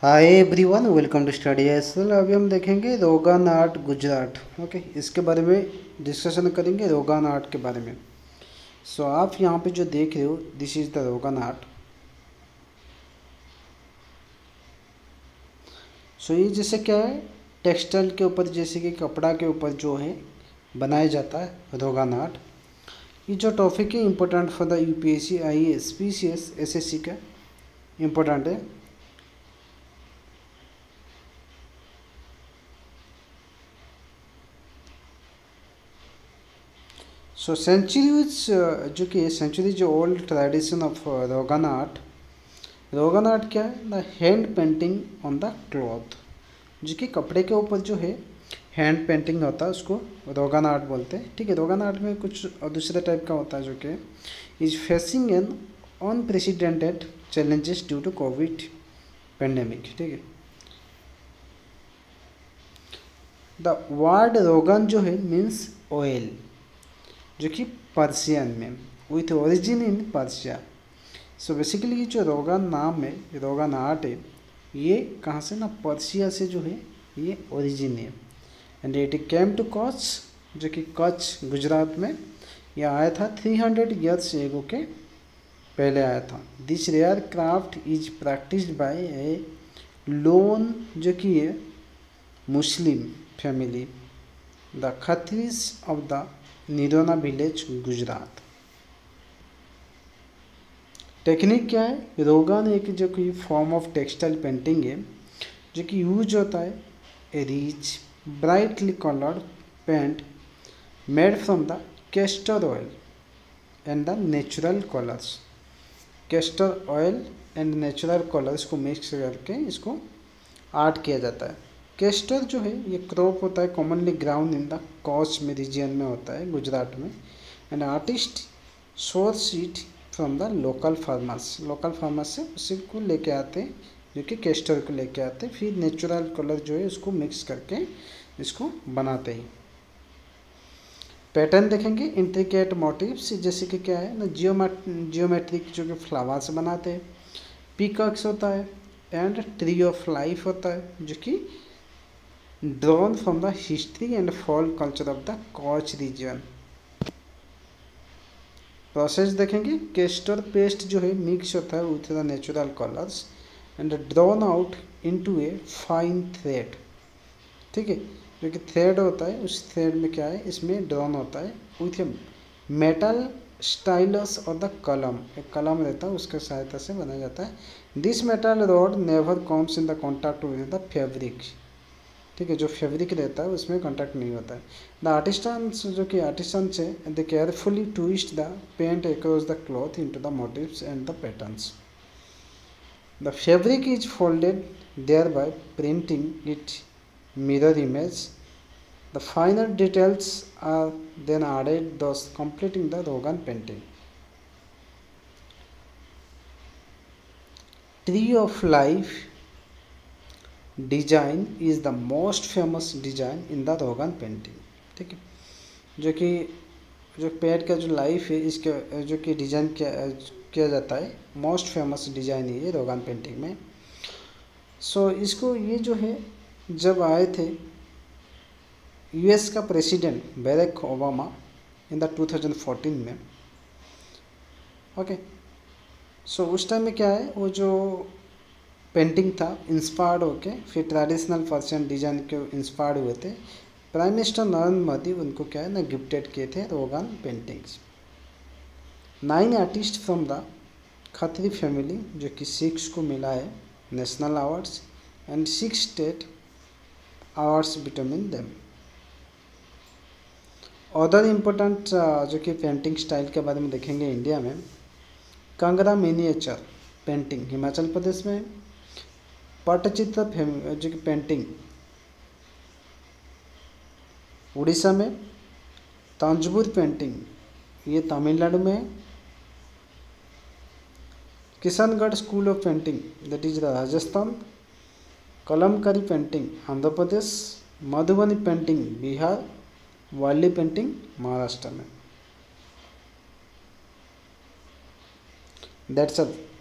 Hi everyone, welcome to study एसल। अभी हम देखेंगे रोगन आर्ट गुजरात। ओके, इसके बारे में डिस्कशन करेंगे रोगन आर्ट के बारे में। सो आप यहाँ पे जो देख रहे हो, this is the Rogan art. So ये जैसे क्या है, टेक्सटाइल के ऊपर जैसे कि कपड़ा के ऊपर जो है बनाया जाता है रोगन आर्ट। ये जो टॉपिक है important for the UPSC, IAS, PCS, SSC का इम्पोर्टेंट है। सो सेंचुरीज जो कि सेंचुरी जो old tradition of Rogan art. Rogan art क्या है? The hand painting on the cloth, जो कि कपड़े के ऊपर जो है हैंड पेंटिंग होता है, उसको रोगन आर्ट बोलते हैं। ठीक है, रोगन आर्ट में कुछ दूसरे टाइप का होता है, जो कि is facing an unprecedented challenges due to covid pandemic. ठीक है, द वर्ड रोगन जो है मीन्स ऑयल, जो कि पर्शियन में, with origin in Persia. So basically जो रोगन नाम है, रोगन आर्ट है, ये कहाँ से ना, पर्शिया से जो है ये ओरिजिन है। And it came to Kutch, जो कि कच्छ गुजरात में यह आया था 300 ईयर्स एगो के पहले आया था। This rare craft is practised by a lone, जो कि ये Muslim family, the Khatris of the Nirona village Gujarat. Technique क्या है? रोगन एक जो कि फॉर्म ऑफ टेक्सटाइल पेंटिंग है, जो कि यूज होता है a rich brightly coloured paint made from the castor oil and the natural colours. Castor oil and natural colours को मिक्स करके इसको आर्ट किया जाता है। कैस्टर जो है ये क्रॉप होता है, commonly ground in the Kutch में रीजन में होता है गुजरात में। And artist source it from the local farmers, local farmers से उसी को लेके आते हैं, जो कि कैस्टर को लेके आते हैं, फिर नेचुरल कलर जो है उसको मिक्स करके इसको बनाते हैं। पैटर्न देखेंगे, इंट्रिकेट मोटिव्स, जैसे कि क्या है ना, जियोमेट्रिक जो कि फ्लावर्स बनाते हैं, पीकॉक्स होता है, एंड ट्री ऑफ लाइफ होता है, जो कि drawn from the history and folk culture of the Kutch region। Process देखेंगे, कैस्टर पेस्ट जो है मिक्स होता है with the natural colours and drawn out into a fine thread. ठीक है, जो कि थ्रेड होता है, उस थ्रेड में क्या है, इसमें ड्रॉन होता है विथ ए मेटल स्टाइलस और द कलम, एक कलम रहता है उसके सहायता से बनाया जाता है। This metal rod never comes in the contact with the fabric. ठीक है, जो फैब्रिक रहता है उसमें कॉन्टैक्ट नहीं होता है। द आर्टिस्ट्स, जो कि आर्टिस्ट्स है, they carefully twist the paint across the cloth into the motifs and the patterns. The fabric is folded there by printing it mirror image. The final details are then added, thus completing the Rogan painting. Tree of life design is the most famous design in the Rogan painting. ठीक है, जो कि जो पेड़ का जो life है, इसके जो कि डिजाइन किया जाता है, मोस्ट फेमस डिजाइन ये रोगन पेंटिंग में। सो इसको ये जो है, जब आए थे यूएस का president Barack Obama in the 2014 में। ओके, सो उस टाइम में क्या है, वो जो पेंटिंग था इंस्पायर्ड होके, फिर ट्रेडिशनल पर्शियन डिजाइन के इंस्पायर्ड हुए थे। प्राइम मिनिस्टर नरेंद्र मोदी उनको क्या है ना, गिफ्टेड किए थे Rogan paintings. 9 artist from the Khatri family, जो कि 6 को मिला है national awards and 6 state awards between them. Other important जो कि पेंटिंग स्टाइल के बारे में देखेंगे, इंडिया में कांगड़ा मिनिएचर पेंटिंग हिमाचल प्रदेश में, पट्टचित्र जो कि पेंटिंग उड़ीसा में, तंजोर पेंटिंग ये तमिलनाडु में, Kishangarh school of painting that is Rajasthan, Kalamkari painting Andhra Pradesh, Madhubani painting Bihar, वाली पेंटिंग महाराष्ट्र में। That's all.